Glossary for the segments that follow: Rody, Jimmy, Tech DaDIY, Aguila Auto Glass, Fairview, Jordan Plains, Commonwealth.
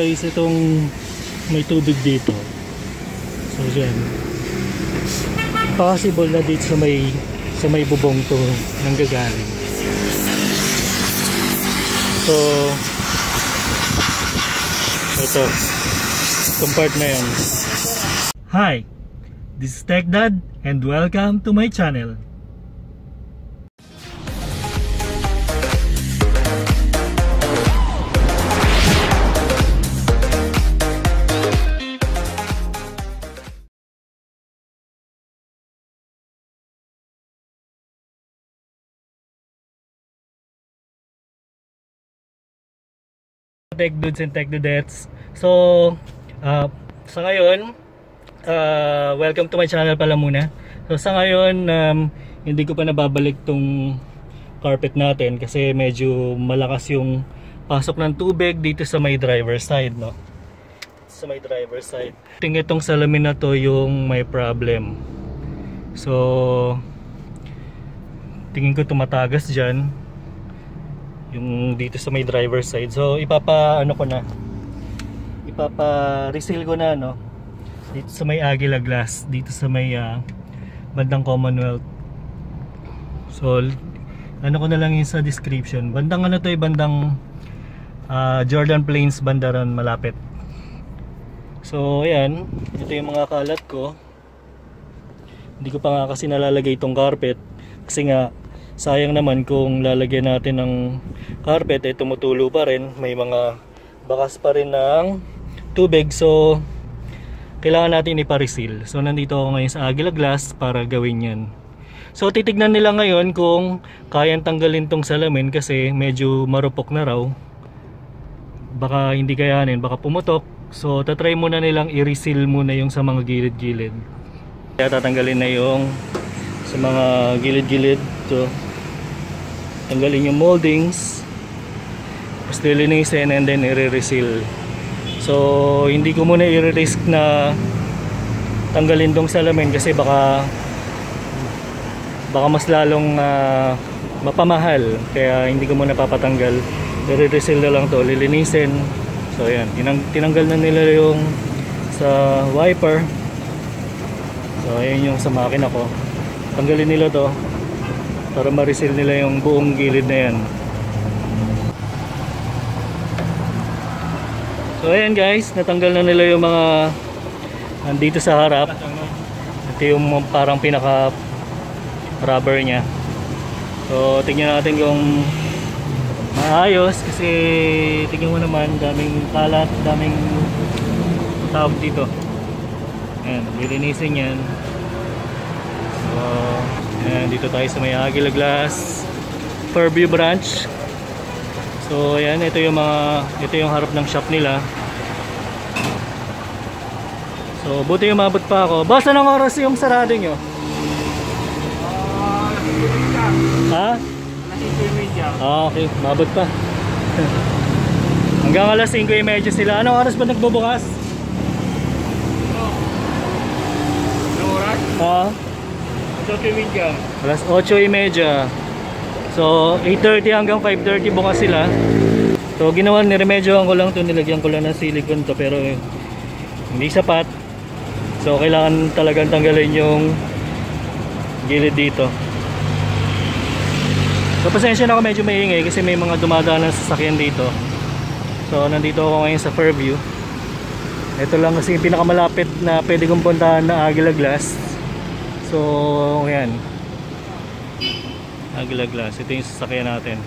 Guys, itong may tubig dito. So yan, possible na dito sa may bubong to nanggagaling. So ito, compart na yun. Hi, this is Tech Dad and welcome to my channel. Tech Dudes and Tech Dudettes. So, sa ngayon, welcome to my channel pala muna. So, sa ngayon, hindi ko pa nababalik tong carpet natin kasi medyo malakas yung pasok ng tubig dito sa may driver's side, no? Sa may driver's side. Tingnan itong salamin na to yung may problem. So, tingin ko tumatagas dyan yung dito sa may driver's side. So ipapa-reseal ko na, no, dito sa may Aguila Glass, dito sa may bandang Commonwealth. So ano ko na lang yun sa description. Bandang ano to, bandang Jordan Plains, bandaran malapit. So ayan, ito yung mga kalat ko. Hindi ko pa nga kasi nalalagay itong carpet kasi nga sayang naman kung lalagyan natin ng carpet ay tumutulo pa rin, may mga bakas pa rin ng tubig, so kailangan natin ipa-reseal. So nandito ako ngayon sa Aguila Glass para gawin yan. So titignan nila ngayon kung kayang tanggalin tong salamin kasi medyo marupok na raw, baka hindi kayanin, baka pumutok. So tatry muna nilang i-reseal muna yung sa mga gilid-gilid. Kaya tatanggalin na yung sa mga gilid-gilid. So tanggalin yung moldings, tapos lilinisin and then i-reseal. So hindi ko muna i-risk na tanggalin tong salamin kasi baka mas lalong mapamahal, kaya hindi ko muna papatanggal. I-reseal na lang to, lilinisin. So ayan, tinanggal na nila yung sa wiper. So ayan yung sa makina ko, tanggalin nila to para ma-reseal nila yung buong gilid na yan. So ayan guys, natanggal na nila yung mga andito sa harap. Ito yung parang pinaka rubber nya. So tingnan natin kung maayos kasi tingnan mo naman, daming kalat, daming tab dito. Ayan, nilinisin yan. So ayan, dito tayo sa may Aguila Glass Fairview branch. So ayan, ito yung harap ng shop nila. So buti umabot pa ako. Boss, anong oras yung sarado nyo? Ha? Okay, umabot pa. Hanggang alas 5:30 sila. Anong oras ba nagbubukas? Ha? 8:30. Alas 8:30. So 8:30 hanggang 5:30 bukas sila. So ginawa, niremedyohan ko lang to, nilagyan ko lang ng silicone to pero hindi sapat. So kailangan talagang tanggalin yung gilid dito. So pasensya na ako, medyo maingay kasi may mga dumadaan na sasakyan dito. So nandito ako ngayon sa Fairview. Ito lang kasi yung pinakamalapit na pwede kong puntahan na Aguila Glass. So ayan, Aguila Glass, ito yung sasakyan natin.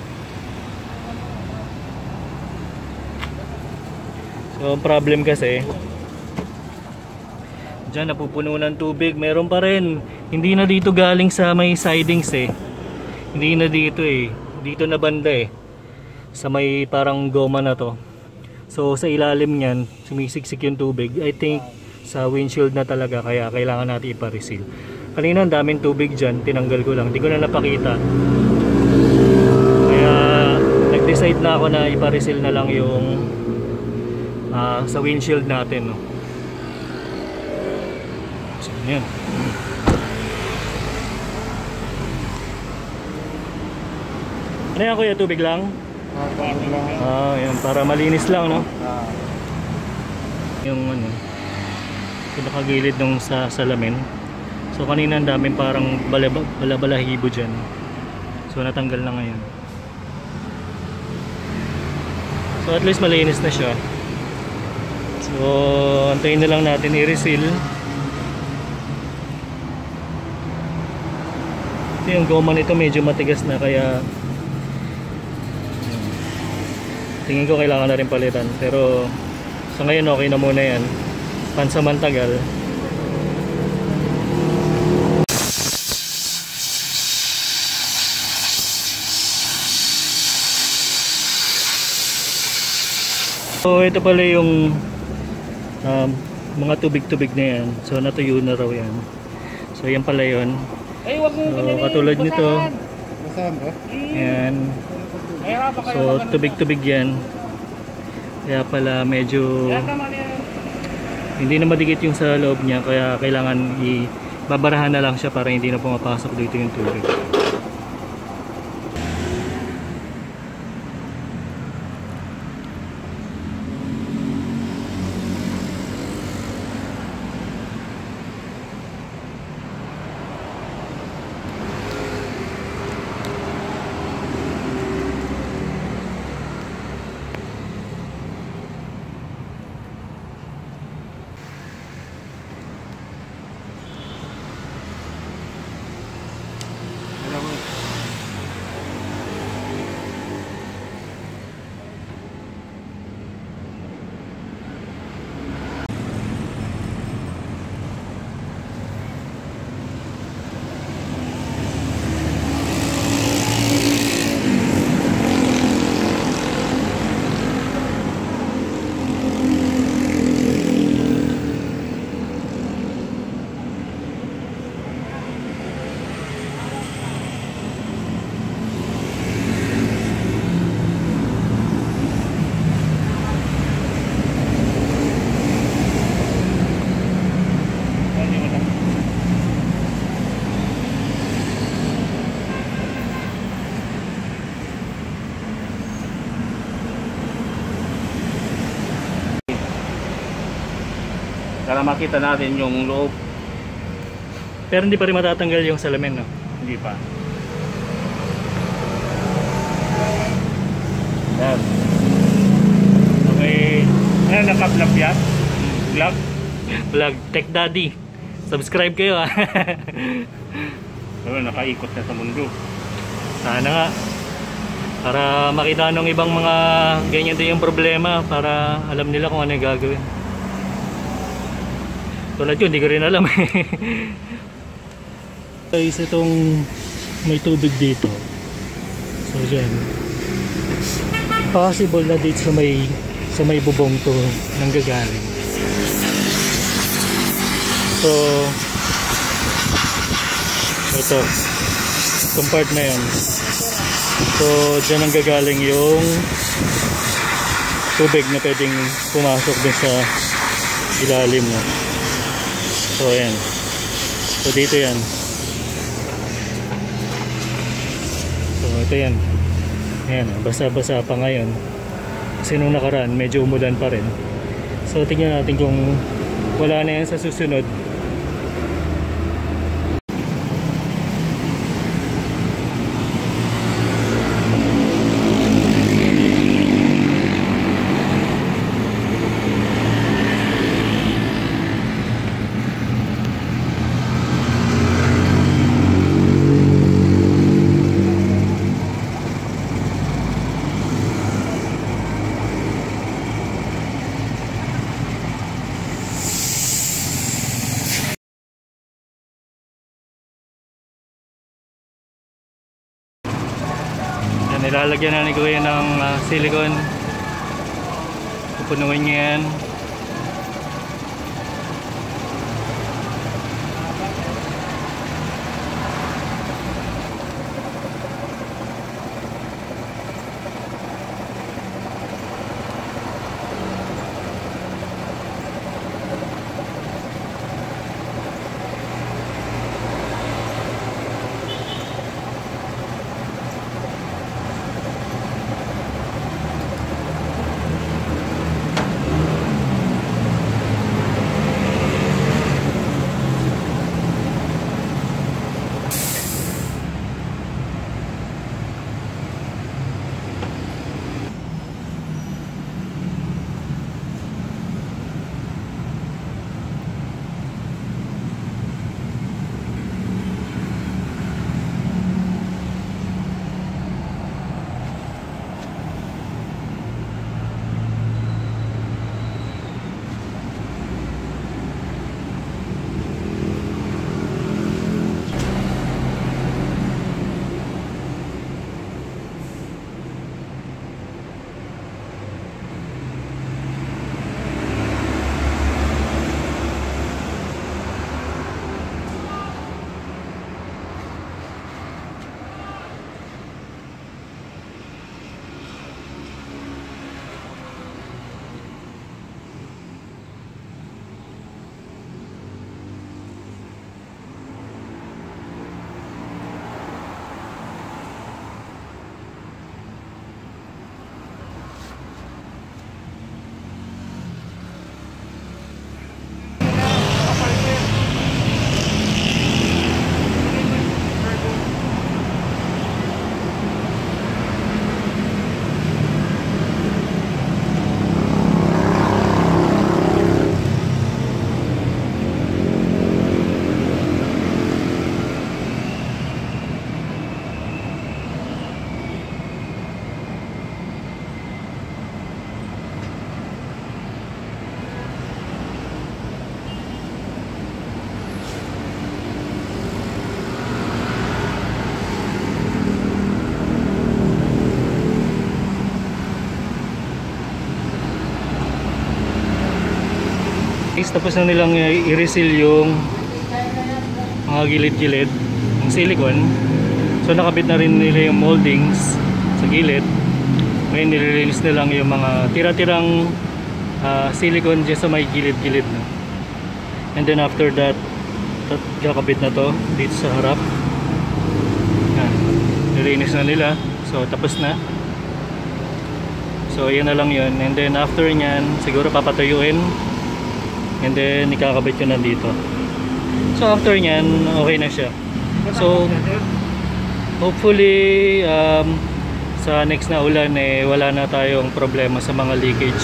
So problem kasi dyan, napupuno ng tubig, meron pa rin. Hindi na dito galing sa may sidings eh, hindi na dito eh, dito na banda eh, sa may parang goma na to. So sa ilalim nyan sumisiksik yung tubig, I think sa windshield na talaga, kaya kailangan natin ipa-reseal. Kanina ang daming tubig dyan, tinanggal ko lang, hindi ko na napakita, kaya nag-decide na ako na ipa-reseal na lang yung sa windshield natin, no? So yun, ano yan kuya, tubig lang? Tubig lang, para malinis lang, no? yung ano, pinakagilid nung sa salamin. So kanina ang dami parang balabalahibo dyan, so natanggal na ngayon. So at least malinis na siya. So antayin na lang natin i-reseal. Ito yung goma nito, medyo matigas na, kaya tingin ko kailangan na rin palitan. Pero sa ngayon okay na muna yan, pansamantagal. So ito pala yung mga tubig-tubig na yan. So natuyo na raw yan. So yan pala yun. So katulad nito. Ayan. So tubig-tubig yan. Kaya pala medyo hindi na madikit yung sa loob niya, kaya kailangan ibabarahan na lang siya para hindi na pumapasok dito yung tubig. Para makita natin yung loob. Pero hindi pa rin matatanggal yung salamin, no? Hindi pa. Yan. Okay. Ano, naka-vlog yan? Vlog? Vlog. Tech Daddy. Subscribe kayo, ha? Nakaikot na sa mundo. Sana nga. Para makita nung ibang mga ganyan din yung problema. Para alam nila kung ano yung gagawin. Tulad yun, hindi ko rin alam. So is itong may tubig dito. So dyan, possible na dito sa may bubong to nanggagaling. So ito itong part na yan. So dyan nanggagaling yung tubig na pwedeng pumasok din sa ilalim na. So ayan. So dito yan. So ito yan. Ayan, basa-basa pa ngayon. Kasi nung nakaraan medyo umulan pa rin. So tingnan natin kung wala na yan sa susunod. Nilalagyan na ni Kuya ng silicone. Pupunuin niya yan. Tapos na nilang i-reseal yung mga gilid-gilid ng silicone. So nakabit na rin nila yung moldings sa gilid. Ngayon nire-release nilang yung mga tira-tirang silicone dyan sa may gilid-gilid na. And then after that, nakabit na to dito sa harap. Yan, nire-release na nila. So tapos na. So yun na lang yun. And then after nyan, siguro papatuyuin. And then ikakabit ko na dito. So after nyan, okay na siya. So hopefully sa next na ulan eh wala na tayong problema sa mga leakage.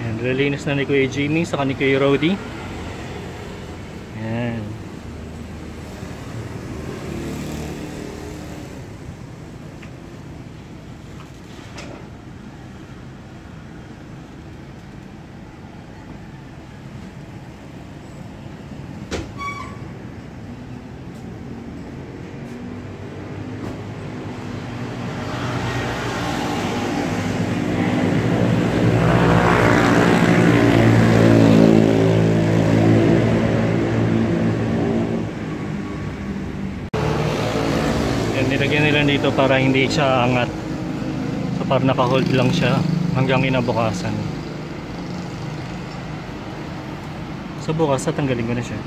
And nilinis na ni Kuya Jimmy saka ni Kuya Rody. Ayan. Nilagyan nila dito para hindi siya angat, so para naka-hold lang siya hanggang inabukasan. So bukas tatanggalin ko na siya.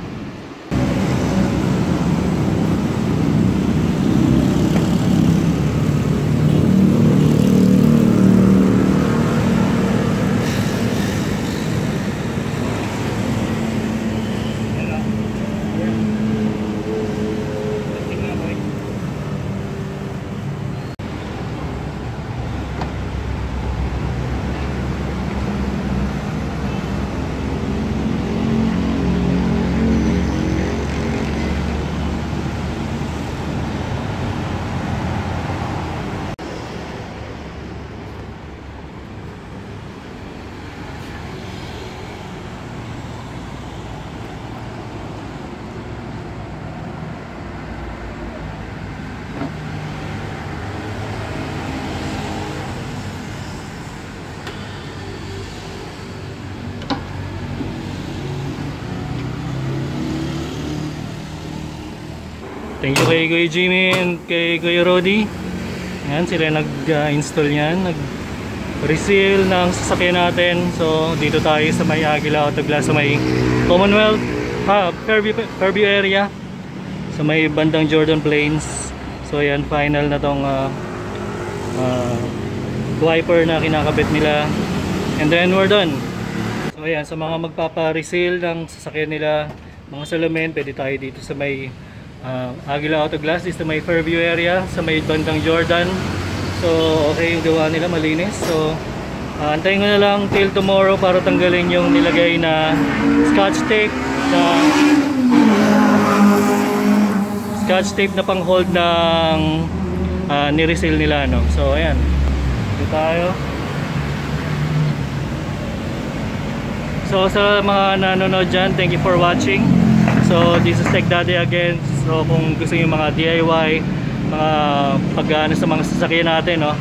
Thank you kay Kuya Jimmy and kay Kuya Rody. Ayan, sila nag-install yan, nag-reseal ng sasakyan natin. So dito tayo sa may Aguila Auto Glass, sa may Commonwealth, Fairview area, sa may bandang Jordan Plains. So ayan, final na tong wiper na kinakabit nila. And then we're done. So ayan, sa mga magpapa-reseal ng sasakyan nila, mga salamin, pwede tayo dito sa may Aguila Auto Glass is sa may Fairview area, sa may bandang Jordan. So okay yung gawa nila, malinis. So antayin ko na lang till tomorrow para tanggalin yung nilagay na scotch tape na pang hold ng nireseal nila, no? So ayan, dito tayo. So sa mga nanonood dyan, thank you for watching. So this is Tech Daddy again. So kung gusto niyo mga DIY, mga pag-aano sa mga sasakyan natin, no?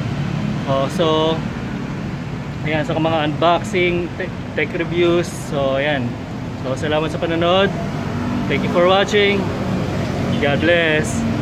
Oh, so ayan, sa so mga unboxing, tech reviews. So ayan. So salamat sa panonood. Thank you for watching. God bless.